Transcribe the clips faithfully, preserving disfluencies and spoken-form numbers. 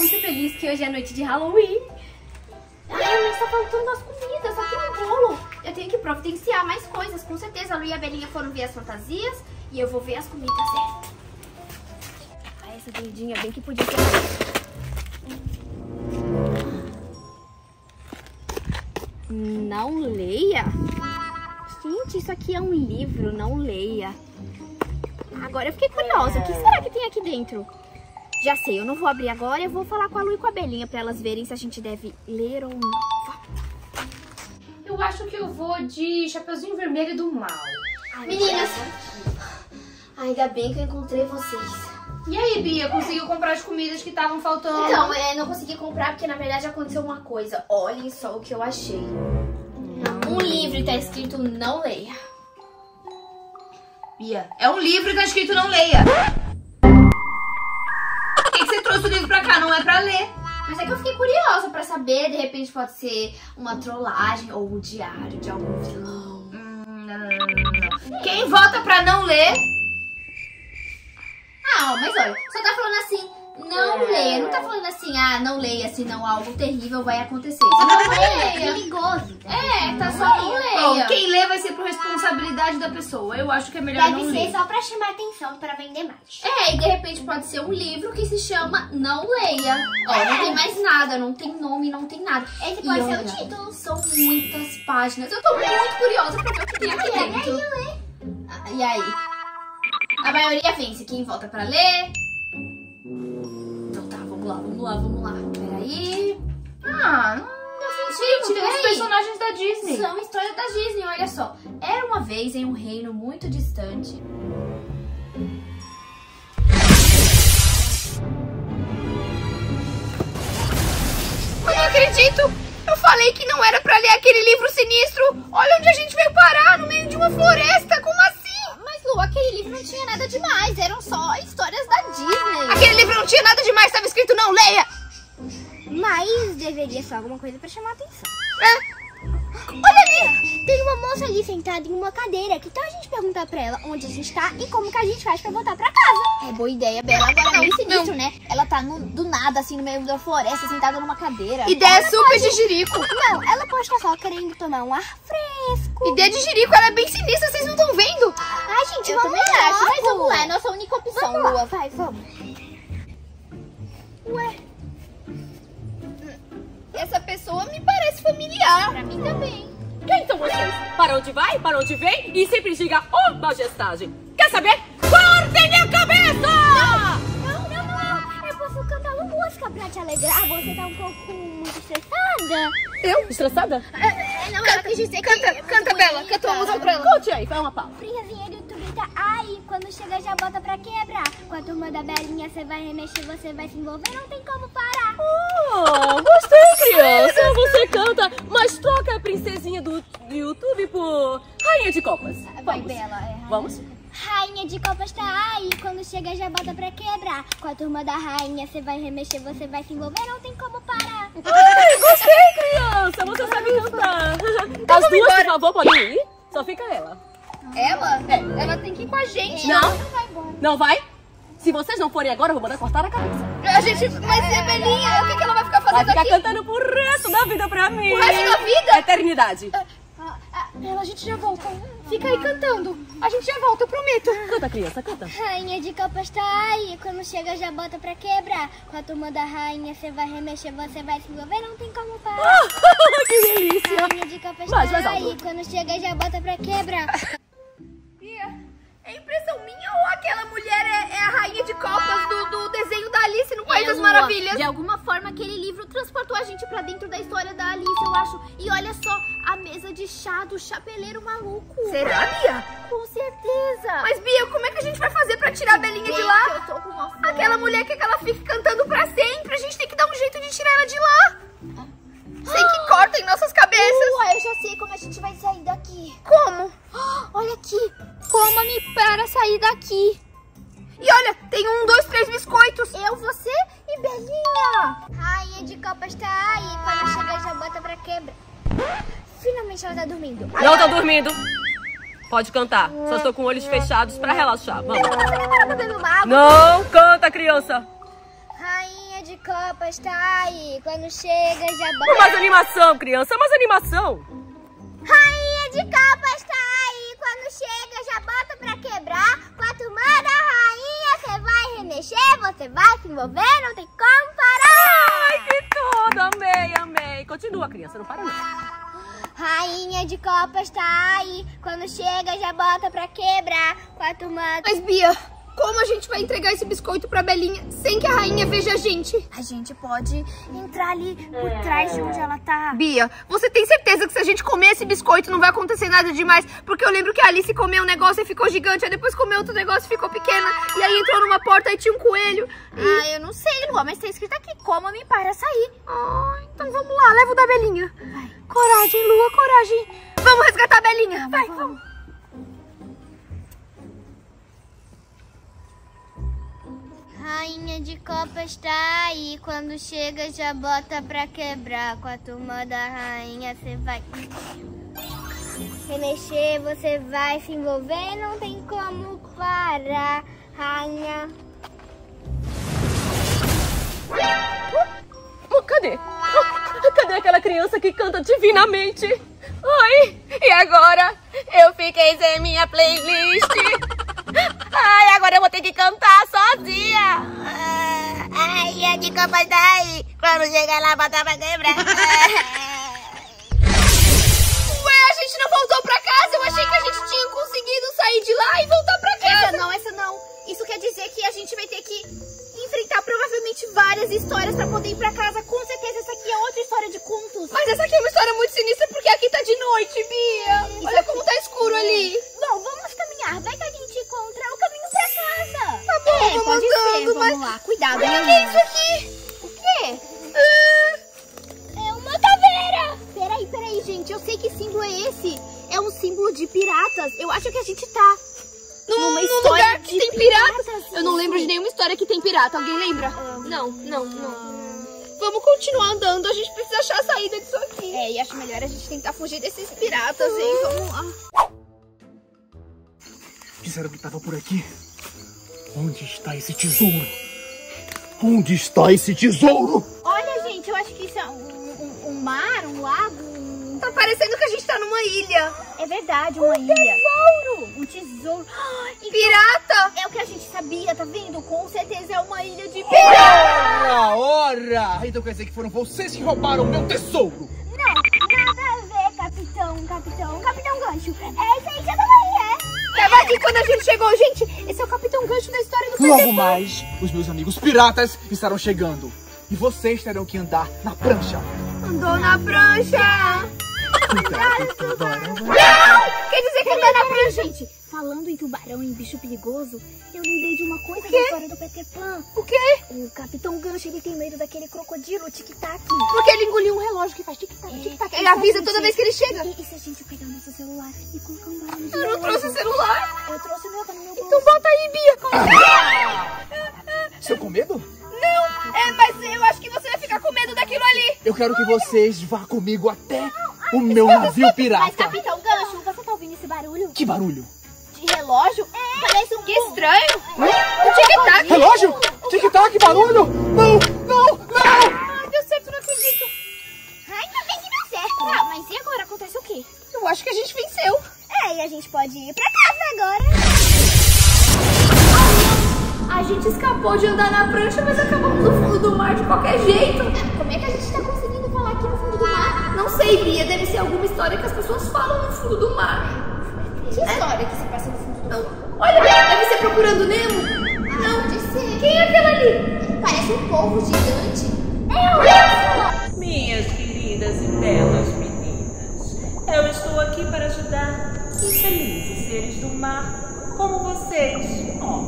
muito feliz que hoje é noite de Halloween. Ai, mas tá faltando as comidas aqui no bolo. Eu tenho que providenciar mais coisas, com certeza. A Lu e a Belinha foram ver as fantasias e eu vou ver as comidas certas. Ai, essa doidinha bem que podia ser. Não leia? Gente, isso aqui é um livro, não leia. Agora eu fiquei curiosa, o que será que tem aqui dentro? Já sei, eu não vou abrir agora, eu vou falar com a Lu e com a Belinha pra elas verem se a gente deve ler ou não. Eu acho que eu vou de Chapeuzinho Vermelho do Mal. Ai, meninas! Ainda bem que eu encontrei vocês. E aí, Bia, conseguiu comprar as comidas que estavam faltando? Então, eu não consegui comprar porque, na verdade, aconteceu uma coisa. Olhem só o que eu achei. Um livro e tá escrito não leia. Bia, é um livro e tá escrito não leia. Por que você trouxe o livro pra cá? Não é pra ler. Mas é que eu fiquei curiosa pra saber. De repente pode ser uma trollagem ou o diário de algum vilão. Hum, não, não, não, não. Quem vota pra não ler... Ah, mas olha, só tá falando assim, não leia. Não tá falando assim, ah, não leia, senão algo terrível vai acontecer. Não, não leia. É perigoso. É, tá não só não leia. Bom, quem lê vai ser por responsabilidade da pessoa. Eu acho que é melhor Deve não ler. Deve ser só pra chamar atenção, pra vender mais. É, e de repente pode ser um livro que se chama Não Leia. Ó, é. Não tem mais nada, não tem nome, não tem nada. Esse pode e ser olha. o título. São muitas páginas. Eu tô muito curiosa pra ver o que tem aqui dentro. E aí? Ah, e aí? A maioria vence. Quem volta pra ler? Então tá, vamos lá, vamos lá, vamos lá. Peraí. Ah, não senti. Gente, tem os personagens da Disney. São histórias da Disney, olha só. Era uma vez em um reino muito distante. Eu não acredito! Eu falei que não era pra ler aquele livro sinistro. Olha onde a gente veio parar, no meio de uma floresta. Como assim? Aquele livro não tinha nada demais, eram só histórias da Disney. Aquele livro não tinha nada demais, estava escrito não leia. Mas deveria ser alguma coisa para chamar a atenção. É. Olha ali, tem uma moça ali sentada em uma cadeira. Que tal a gente perguntar para ela onde a gente está e como que a gente faz para voltar para casa? É boa ideia, Bela. Agora não, é sinistro, né? Ela tá no, do nada, assim, no meio da floresta, sentada numa cadeira. Ideia ela super pode... de jirico. Não, ela pode estar só querendo tomar um ar fresco. Ideia de jirico, ela é bem sinistra, vocês não estão vendo? Ai, gente, eu vamos lá, acho, mas vamos lá, é nossa única opção, vamos Lua, vai, vamos. Ué, essa pessoa me parece familiar. Pra mim também. Então vocês, para onde vai, para onde vem e sempre diga, ô, majestade. Quer saber? Cortem minha cabeça! Não, não, não, não, eu posso cantar uma música pra te alegrar, você tá um pouco muito estressada. Eu? Estressada? É, não, canta, ela quis dizer canta, que... Canta, canta, Bela, canta uma música pra ela. Conte aí, vai uma pausa. Aí, quando chega já bota pra quebrar. Com a turma da Belinha você vai remexer, você vai se envolver, não tem como parar. Oh, gostei, criança. Você canta, mas troca a princesinha do YouTube por Rainha de Copas. Vai, Bela, é rainha. Vamos? Rainha de Copas tá aí, quando chega já bota pra quebrar. Com a turma da rainha você vai remexer, você vai se envolver, não tem como parar. Ai, gostei, criança. Você sabe cantar. Então, as duas, por favor, podem ir? Só fica ela. Ela? É. Ela tem que ir com a gente. Não, ela não vai embora. Não vai? Se vocês não forem agora, eu vou mandar cortar a cabeça. A gente vai ser Belinha. O que, que ela vai ficar fazendo aqui? Vai ficar aqui? Cantando pro resto da vida pra mim. O resto da vida? Eternidade. Ah, ah, ah, Bela, a gente já volta. Fica aí cantando. A gente já volta, eu prometo. Canta, criança, canta. Rainha de Copas tá aí. Quando chega, já bota pra quebrar. Com a turma da rainha, você vai remexer, você vai se envolver. Não tem como parar. Que delícia. Rainha de Copas tá aí. Quando chega, já bota pra quebrar. É impressão minha ou aquela mulher é, é a rainha de copas do, do desenho da Alice no País é, das Lua, Maravilhas? De alguma forma aquele livro transportou a gente pra dentro da história da Alice, eu acho. E olha só, a mesa de chá do Chapeleiro Maluco. Será, Bia? Com certeza. Mas, Bia, como é que a gente vai fazer pra tirar a Belinha de lá? Eu tô com uma fome. Aquela mulher quer que ela fique cantando pra sempre. A gente tem que dar um jeito de tirar ela de lá. Sei que cortem nossas cabeças. Lua, eu já sei como a gente vai sair daqui. Como? Olha aqui. Coma-me para sair daqui. E olha, tem um, dois, três biscoitos. Eu, você e Belinha. Rainha de Copas tá aí. Quando chega já bota pra quebrar. Finalmente ela tá dormindo. Não tá dormindo. Pode cantar. Só estou com olhos fechados pra relaxar. Vamos. Não canta, criança. Rainha de de copas tá aí, quando chega já bota. Mais animação, criança, mais animação. Rainha de copas tá aí, quando chega já bota pra quebrar. Quatro manda rainha, você vai remexer, você vai se envolver, não tem como parar. Ai, que tudo, amei, amei. Continua, criança, não para não. Rainha de copas tá aí, quando chega já bota pra quebrar. Quatro mantas... Mas Bia, como a gente vai entregar esse biscoito pra Belinha sem que a rainha veja a gente? A gente pode entrar ali por trás de onde ela tá. Bia, você tem certeza que se a gente comer esse biscoito não vai acontecer nada demais? Porque eu lembro que a Alice comeu um negócio e ficou gigante, aí depois comeu outro negócio e ficou pequena, e aí entrou numa porta e tinha um coelho. E... Ah, eu não sei, Lu, mas tá escrito aqui, coma-me para sair. Ah, então vamos lá, leva o da Belinha. Vai. Coragem, Lua, coragem. Vamos resgatar a Belinha. Vai, vamos. vamos. Rainha de copas tá aí, quando chega já bota pra quebrar. Com a turma da rainha você vai se mexer, você vai se envolver, não tem como parar. Rainha... Oh, cadê? Cadê aquela criança que canta divinamente? Oi, e agora? Eu fiquei sem minha playlist. Ai, agora eu vou ter que cantar sozinha. Ai, a de copas daí. Quando chegar lá, bota pra quebrar. Ué, a gente não voltou pra casa. Eu achei que a gente tinha conseguido sair de lá e voltar pra casa. Essa não, essa não. Isso quer dizer que a gente vai ter que... enfrentar provavelmente várias histórias pra poder ir pra casa. Com certeza essa aqui é outra história de contos. Mas essa aqui é uma história muito sinistra porque aqui tá de noite, Bia. Isso. Olha como tá escuro ali. Bom, vamos caminhar. Vai que a gente encontra o caminho pra casa. Tá bom, é, vamos andando, mas... Vamos lá, cuidado. O que é isso aqui? O quê? Ah. É uma caveira. Peraí, peraí, gente. Eu sei que símbolo é esse. É um símbolo de piratas. Eu acho que a gente tá... numa num lugar que tem pirata. pirata assim. Eu não lembro de nenhuma história que tem pirata. Alguém lembra? Não, não, não. Vamos continuar andando. A gente precisa achar a saída disso aqui. É, e acho melhor a gente tentar fugir desses piratas, hein? Vamos lá. Disseram que tava por aqui. Onde está esse tesouro? Onde está esse tesouro? Olha, gente, eu acho que isso é um, um, um mar, um lago. Tá parecendo que a gente tá numa ilha. É verdade, uma um ilha. Tesouro. Um tesouro. Ah, então pirata. É o que a gente sabia, tá vendo? Com certeza é uma ilha de pirata. Ora, ora. Então quer dizer que foram vocês que roubaram o meu tesouro. Não, nada a ver, capitão, capitão. Capitão Gancho. É essa ilha da Bahia, é? Tava aqui quando a gente chegou, gente. Esse é o Capitão Gancho da história do Peter Pan. Logo mais, os meus amigos piratas estarão chegando. E vocês terão que andar na prancha. Andou na prancha. Não! Quer dizer que andar na prancha, gente? Falando em tubarão e em bicho perigoso, eu lembrei de uma coisa da história do Peter Pan. O quê? O Capitão Gancho, ele tem medo daquele crocodilo tic-tac. Porque ele engoliu um relógio que faz tic-tac, tic-tac. Ele avisa toda vez que ele chega. E se a gente pegar nosso celular e colocar um barulho de... Eu não trouxe celular. Eu trouxe o meu, tá no meu bolso. Então bota aí, Bia. Estou com medo? Não, é, mas eu acho que você vai ficar com medo daquilo ali. Eu quero que vocês vá comigo até... o meu navio pirata. Mas, Capitão Gancho, você tá ouvindo esse barulho? Que barulho? De relógio? É. Parece um... Que estranho. É. O tic-tac. Relógio? Tic-tac, barulho? Não, não, não. Ai, deu certo, não acredito. Ai, também que deu certo. Ah, mas e agora? Acontece o quê? Eu acho que a gente venceu. É, e a gente pode ir pra casa agora. A gente escapou de andar na prancha, mas acabamos no fundo do mar de qualquer jeito. Como é que a gente tá conseguindo falar aqui no fundo do mar? Não sei, Bia, deve ser alguma história que as pessoas falam no fundo do mar. Que história que se passa no fundo do mar? Olha, deve ser Procurando Nemo. Ah, não, pode ser. Quem é aquela ali? Parece um polvo gigante. É Úrsula! Minhas queridas e belas meninas, eu estou aqui para ajudar infelizes seres do mar como vocês. Oh,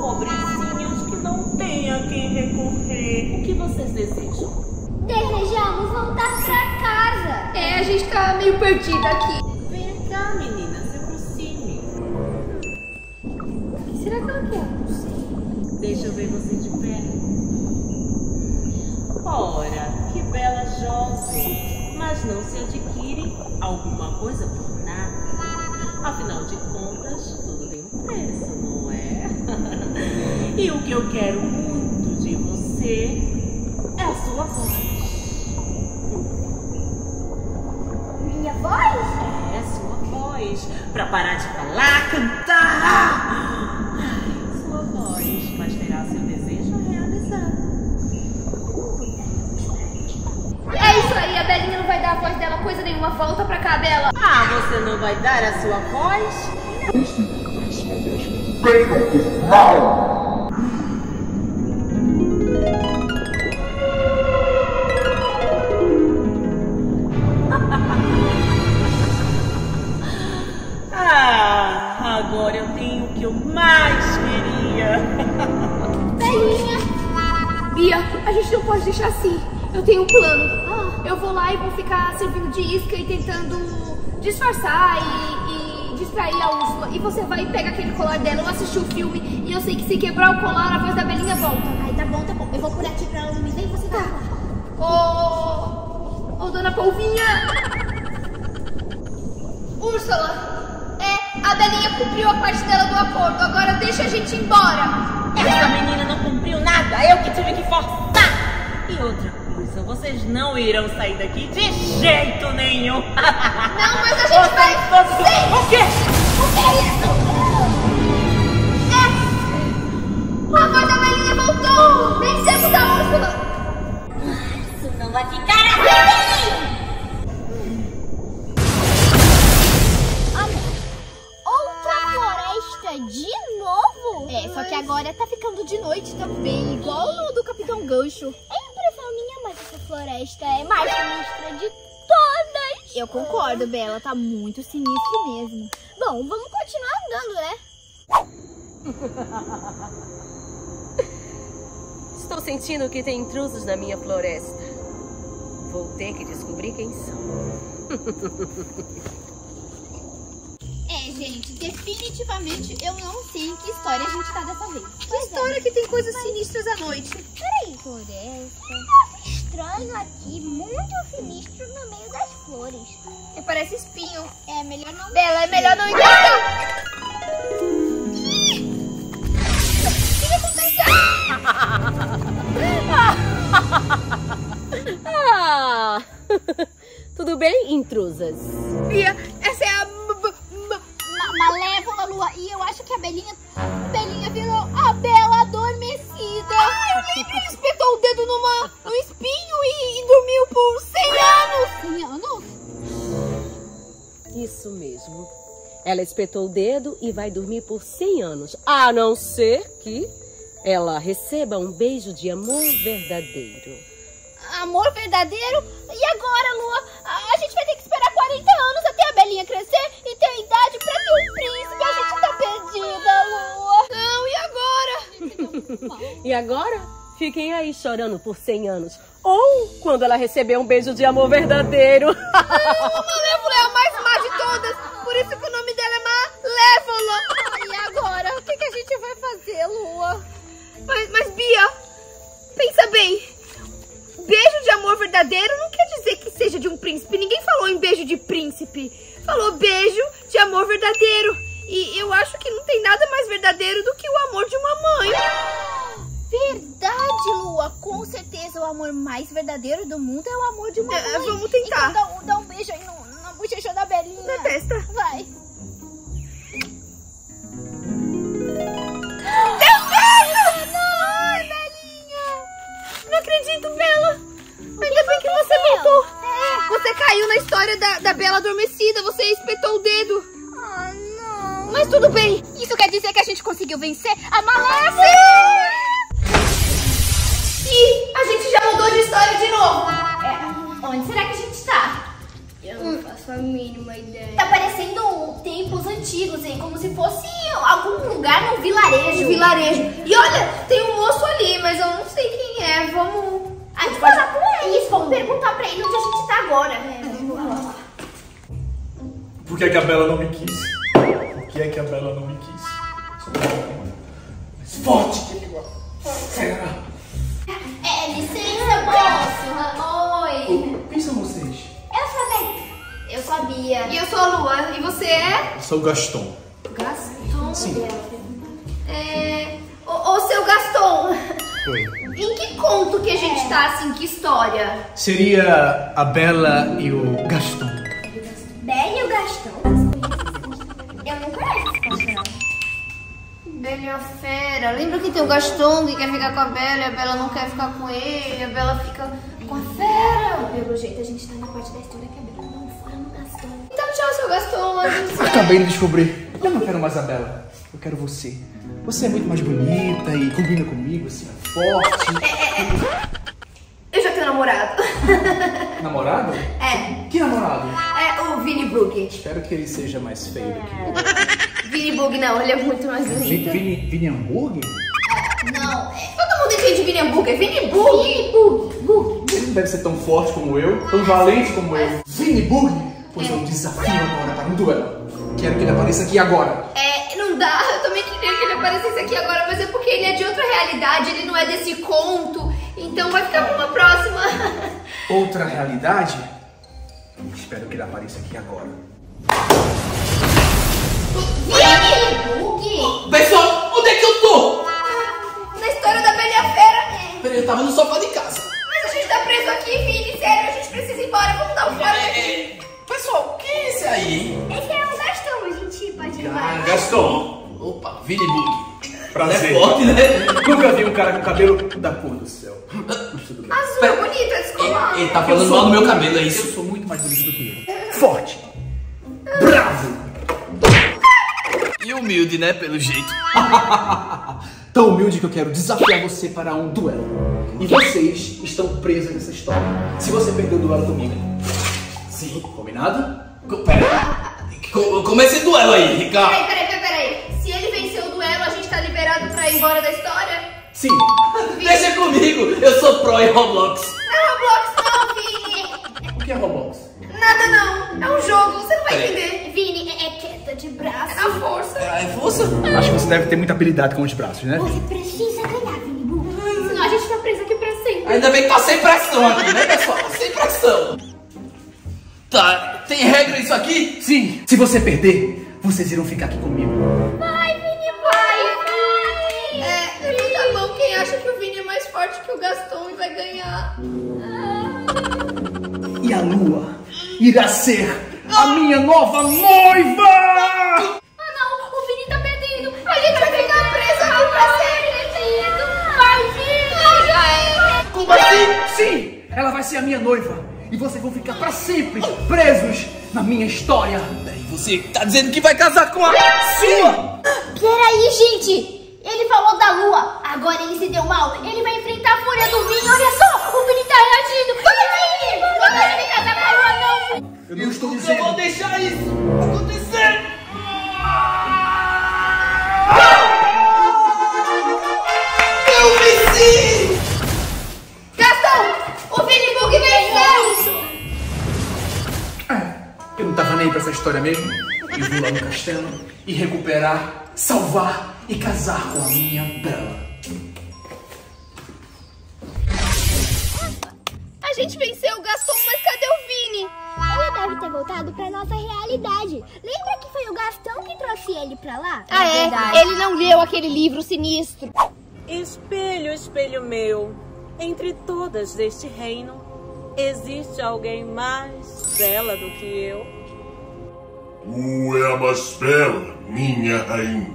pobrezinhos que não têm a quem recorrer. O que vocês desejam? Desejamos voltar pra casa. É, a gente tá meio perdida aqui. Vem cá, menina, se aproxime. Será que ela quer? Não sei. Deixa eu ver você de perto. Ora, que bela jovem. Mas não se adquire alguma coisa por nada. Afinal de contas, tudo tem um preço, não é? E o que eu quero muito de você você é a sua voz. Minha voz? É a sua voz. Pra parar de falar, cantar. Sua voz, mas terá seu desejo realizado. É isso aí, a Belinha não vai dar a voz dela coisa nenhuma. Volta pra cá, Bela. Ah, você não vai dar a sua voz? Não. Agora eu tenho o que eu mais queria. Belinha! Bia, a gente não pode deixar assim. Eu tenho um plano. Ah. Eu vou lá e vou ficar servindo de isca e tentando disfarçar e, e distrair a Úrsula. E você vai e pega aquele colar dela. Eu assisti o filme e eu sei que se quebrar o colar, a voz da Belinha volta. Ai, tá bom, tá bom. Eu vou por aqui pra ela não me ver e você tá. Ô, oh, oh, dona Polvinha! Úrsula! A Belinha cumpriu a parte dela do acordo, agora deixa a gente ir embora. Essa menina não cumpriu nada, eu que tive que forçar. E outra coisa, vocês não irão sair daqui de jeito nenhum. Não, mas a gente vai... Sim. O quê? O que é isso? É! A voz da Belinha voltou! Vencemos a Úrsula! Isso não vai ficar assim! De novo? É, só que agora tá ficando de noite também, igual no do Capitão Gancho. É impressão minha, mas essa floresta é mais sinistra de todas. Eu concordo, Bela, tá muito sinistro mesmo. Bom, vamos continuar andando, né? Estou sentindo que tem intrusos na minha floresta. Vou ter que descobrir quem são. Gente, definitivamente eu não sei em que história a gente tá dessa vez. Que pois história é, que tem coisas mas... sinistras à noite? Peraí, floresta. Um negócio estranho aqui, muito sinistro no meio das flores. É, parece espinho. É melhor não. Bela, é melhor não entrar. O que aconteceu? Ah, tudo bem, intrusas? Bia, essa é a Malévola, Lua, e eu acho que a Belinha, a Belinha virou a Bela Adormecida. Ai, o Peter espetou o dedo numa, num espinho e, e dormiu por cem anos. cem anos? Isso mesmo. Ela espetou o dedo e vai dormir por cem anos, a não ser que ela receba um beijo de amor verdadeiro. Amor verdadeiro? E agora, Lua? A gente vai ter que esperar quarenta anos até a Belinha crescer e ter a idade pra ter um príncipe. A gente tá perdida, Lua. Não, e agora? E agora? Fiquem aí chorando por cem anos. Ou quando ela receber um beijo de amor verdadeiro. Não, Malévola é a mais má de todas. Por isso que o nome dela é Malévola. E agora? O que, que a gente vai fazer, Lua? Mas, mas Bia, pensa bem. Beijo de amor verdadeiro não quer dizer que seja de um príncipe. Ninguém falou em beijo de príncipe. Falou beijo de amor verdadeiro. E eu acho que não tem nada mais verdadeiro do que o amor de uma mãe. Verdade, Lua. Com certeza o amor mais verdadeiro do mundo é o amor de uma mãe. Vamos tentar. Então, dá, dá um beijo aí no, na bochecha da Belinha. Na testa. Vai. Não acredito, Bela! Ainda bem que você voltou! É. Você caiu na história da, da Bela Adormecida, você espetou o dedo! Ah, não! Mas tudo bem! Isso quer dizer que a gente conseguiu vencer a Malévola! E a gente já mudou de história de novo! É. Onde será que a gente tá? Eu não faço a mínima ideia. Tá parecendo tempos antigos, hein? Como se fosse algum lugar no vilarejo. Um vilarejo. E olha, tem um moço ali, mas eu não sei quem é. Vamos... A gente vai falar com ele. Isso, vamos perguntar pra ele onde a gente tá agora. É, vamos lá, lá. Por que é que a Bela não me quis? Por que é que a Bela não me quis? Mas forte que ele gosta. Será? É, licença, moço. Oi. Quem são vocês? Eu sou a Bela. Eu sou a Bia. E eu sou a Lua. E você é? Eu sou o Gaston. Gaston? Sim. É... O, o seu Gaston. Oi. Em que conto que a gente é. tá, assim, que história? Seria a Bela e o Gaston. Bela e o Gaston? Eu não conheço esse conto, não. Bela e a Fera. Lembra que tem o Gaston que quer ficar com a Bela e a Bela não quer ficar com ele. A Bela fica com a Fera. Pelo jeito, a gente tá na parte da história que a Bela não fala no Gaston. Então tchau, seu Gaston. Eu acabei de descobrir. Eu não quero mais a Bela. Eu quero você. Você é muito mais bonita e combina comigo, assim, forte. É. Eu já tenho namorado. Namorado? É. Que namorado? É o Vinny Bug. Espero que ele seja mais feio do que eu. Vinny Bug não, ele é muito mais bonito. Vinny, Vinny Hambúrguer? Não. Todo mundo entende Vinny Hambúrguer. Vinny Bug. Vinny Bug. Bug. Ele não deve ser tão forte como eu, tão valente como eu. Vinny Bug? Pois é um desafio agora para um duelo. Quero que ele apareça aqui agora. É, não dá. Eu também queria que ele aparecesse aqui agora, mas é porque ele é de outra realidade, ele não é desse conto. Então vai ficar pra uma próxima. Outra realidade? Espero que ele apareça aqui agora. Vini! Pessoal, onde é que eu tô? Na história da Bela e a Fera. Peraí, eu tava no sofá de casa. Mas a gente tá preso aqui, Vini. Sério, a gente precisa ir embora. Vamos dar um fora aqui. Pessoal, o que é esse aí? Esse é o Gaston, a gente pode ir embora. Gaston! Opa, Vinny Bug. Prazer. É forte, né? Nunca vi um cara com cabelo da cor do céu. Azul, é bonito, é descolado. Ele, ele tá falando mal do meu cabelo, é isso? Eu sou muito mais bonito do que ele. Forte. Bravo. E humilde, né? Pelo jeito. Tão humilde que eu quero desafiar você para um duelo. E vocês estão presos nessa história. Se você perder o duelo comigo... Sim, combinado? Pera, como é esse duelo aí, Ricardo? Peraí, peraí, peraí. Se ele vencer o duelo, a gente tá liberado pra ir embora da história? Sim. Vini. Deixa comigo, eu sou pró em Roblox. Não é Roblox não, Vini. O que é Roblox? Nada não, é um jogo, você não vai peraí. entender. Vini, é queda de braço. É a força. É a força? Acho que você deve ter muita habilidade com os braços, né? Você precisa ganhar, Vini. Senão a gente tá preso aqui pra sempre. Ainda bem que tá sem pressão aqui, né, pessoal? Sem pressão. Tá, tem regra isso aqui? Sim, se você perder, vocês irão ficar aqui comigo. Vai, Vini, vai, vai! É, Vini. Tá bom, quem acha que o Vini é mais forte que o Gaston e vai ganhar? Ah. E a lua irá ser a minha nova noiva! Ah não, o Vini tá perdido! A gente vai ficar preso aqui pra sempre, querido! Vai, Vini! Vai. Como assim? Sim, ela vai ser a minha noiva! E vocês vão ficar pra sempre presos na minha história. E você tá dizendo que vai casar com a sua? Peraí, gente. Ele falou da lua. Agora ele se deu mal. Ele vai enfrentar a fúria do Vini. Olha só, o Vini tá reagindo. Vai, Vini. Não vai me casar com a lua, não. Eu não estou dizendo. Eu vou deixar isso acontecer. Eu venci. Gaston, o Vini Bug venceu. Eu não tava nem pra essa história mesmo. Eu vou lá no castelo e recuperar, salvar e casar com a minha Bela. A gente venceu o Gaston, mas cadê o Vini? Ela deve ter voltado pra nossa realidade. Lembra que foi o Gaston que trouxe ele pra lá? Ah é? Verdade. Ele não leu aquele livro sinistro. Espelho, espelho meu, entre todas deste reino, existe alguém mais bela do que eu? Tu é a mais bela, minha rainha.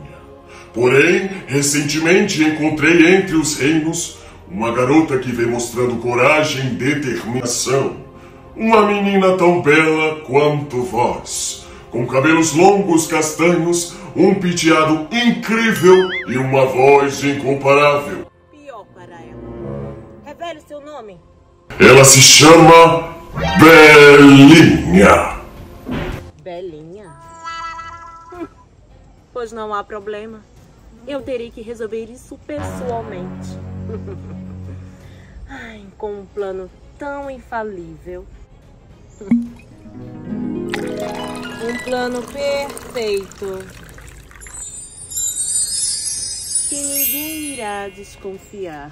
Porém, recentemente encontrei entre os reinos uma garota que vem mostrando coragem e determinação. Uma menina tão bela quanto vós, com cabelos longos castanhos, um penteado incrível e uma voz incomparável. Pior para ela. Revele seu nome. Ela se chama Belinha. Belinha? Hum, pois não há problema. Eu terei que resolver isso pessoalmente. Ai, com um plano tão infalível. Um plano perfeito. Que ninguém irá desconfiar.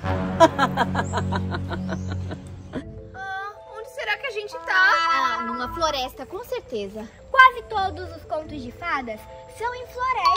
Será que a gente tá? Ah, numa floresta, com certeza. Quase todos os contos de fadas são em floresta.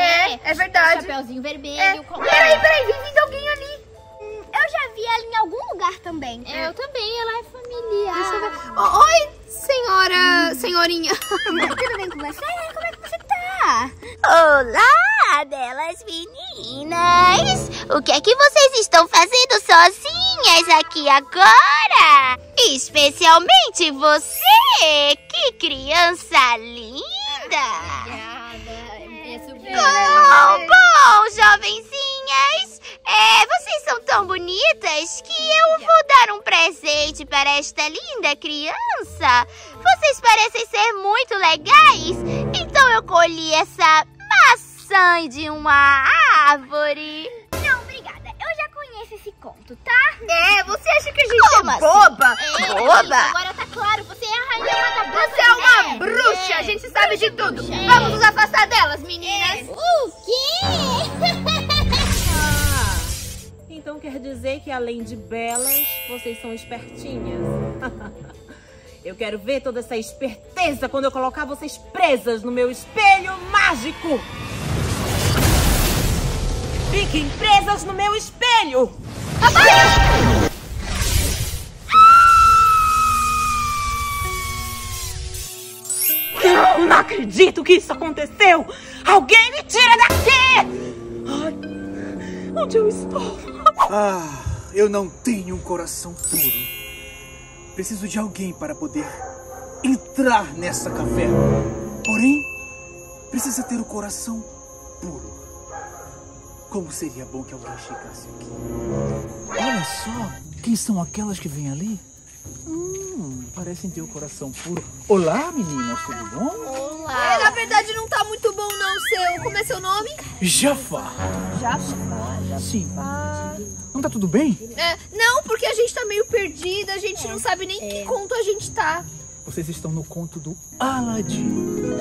É, é, é verdade. Chapeuzinho Vermelho. É. Qual... Peraí, peraí, vem vindo alguém ali. Hum, eu eu já vi ela em algum lugar também. É, eu também, ela é familiar. Oh, oi, senhora, senhorinha. Tudo bem com você? Como é que você tá? Olá, belas meninas. O que é que vocês estão fazendo sozinhas aqui agora? Especialmente você, que criança linda. Obrigada. É super... Bom, bom, jovenzinhas. É, vocês são tão bonitas que eu vou dar um presente para esta linda criança. Vocês parecem ser muito legais. Então eu colhi essa maçã de uma árvore. Não, obrigada. Eu já conheço esse conto, tá? É, você acha que a gente Como é assim? boba? É, boba? Agora tá claro, você é a rainha da bruxa. Você é uma é, bruxa, é, a gente sabe de tudo. É. Vamos nos afastar delas, meninas. É. O quê? Então quer dizer que além de belas, vocês são espertinhas. Eu quero ver toda essa esperteza quando eu colocar vocês presas no meu espelho mágico. Fiquem presas no meu espelho. Apai! Eu não acredito que isso aconteceu. Alguém me tira daqui! Ai, onde eu estou? Ah, eu não tenho um coração puro. Preciso de alguém para poder entrar nessa caverna. Porém, precisa ter o coração puro. Como seria bom que alguém chegasse aqui. Olha só, quem são aquelas que vêm ali? Hum, parecem ter o coração puro. Olá, meninas, tudo bom? Olá. É, na verdade não tá muito bom não, seu. Como é seu nome? Jafar. Jafar? Sim. Não tá tudo bem? É, não, porque a gente tá meio perdida, a gente é. não sabe nem é. que conto a gente tá. Vocês estão no conto do Aladdin.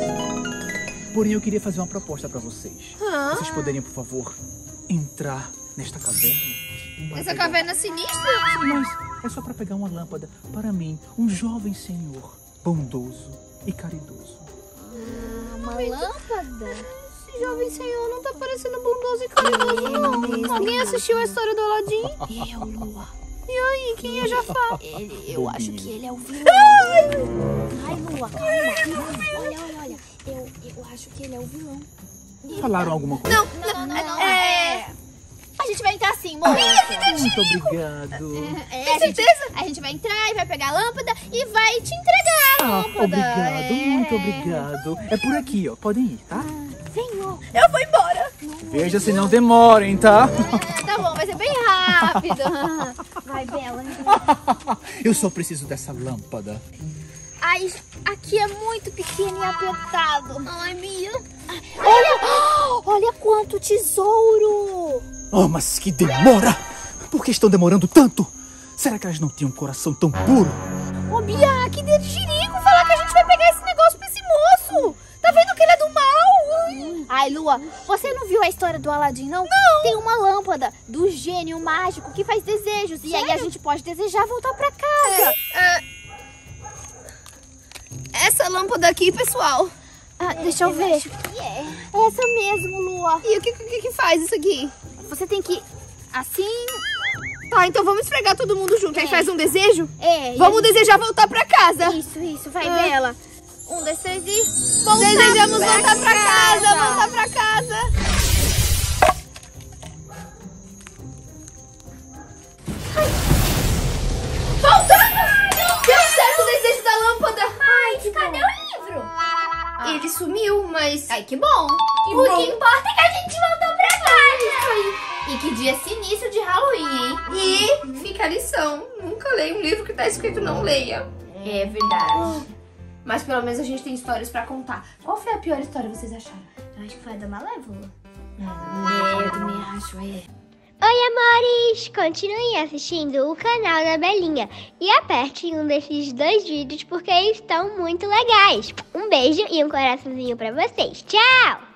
Porém, eu queria fazer uma proposta pra vocês. Ah. Vocês poderiam, por favor, entrar nesta caverna? Mas Essa pegar... caverna sinistra? Mas é só pra pegar uma lâmpada para mim, um jovem senhor, bondoso e caridoso. Ah, uma Mas... lâmpada? Esse jovem senhor não tá parecendo bondoso e caridoso, é, não. Mesmo. Alguém assistiu a história do Aladdin? Eu, Lua. E aí, quem é Jafar? Ele, eu Bom, acho que ele é o vilão. Ai, Lua, calma. Olha, olha, olha. Eu, eu acho que ele é o vilão. Falaram alguma coisa? Não, não, não. não, não. É... A gente vai entrar sim, moça. Ah, muito obrigado. É, Tem a certeza? Gente, a gente vai entrar e vai pegar a lâmpada e vai te entregar a ah, lâmpada. Obrigado, é. muito obrigado. É por aqui, ó. Podem ir, tá? Ah, senhor. Eu vou embora. Não, Veja não. se não demorem, tá? Ah, tá bom, vai ser bem rápido. Vai, Bela. Eu só preciso dessa lâmpada. Ai, aqui é muito pequeno e apertado. Ai, Bia. Olha, olha quanto tesouro. Oh, mas que demora! Por que estão demorando tanto? Será que elas não têm um coração tão puro? Ô, Bia, que dedo de jirico falar que a gente vai pegar esse negócio pra esse moço! Tá vendo que ele é do mal? Ai, Lua, você não viu a história do Aladdin, não? Não! Tem uma lâmpada do gênio mágico que faz desejos. E Sério? aí a gente pode desejar voltar pra casa. É, é... Essa lâmpada aqui, pessoal... Ah, deixa eu ver. Eu acho que é. É essa mesmo, Lua. E o que, que, que faz isso aqui? Você tem que... Assim... Tá, então vamos esfregar todo mundo junto. É. Aí faz um desejo? É. Vamos gente... desejar voltar pra casa. Isso, isso. Vai, ah. Bela. Um, dois, três e... Voltar Desejamos pra voltar pra casa. casa. Voltar pra casa. Ai. Voltamos! Deu certo o desejo da lâmpada. Ai, que cadê bom. o livro? Ele sumiu, mas... Ai, que bom. Que o bom. que importa é que a gente voltou pra casa. E que dia sinistro de Halloween, hein? E fica a lição. Nunca leia um livro que tá escrito não leia. É verdade. Mas pelo menos a gente tem histórias pra contar. Qual foi a pior história que vocês acharam? Eu acho que foi a da Malévola. É, eu também acho, é. Oi, amores! Continuem assistindo o canal da Belinha e apertem um desses dois vídeos porque estão muito legais. Um beijo e um coraçãozinho pra vocês. Tchau!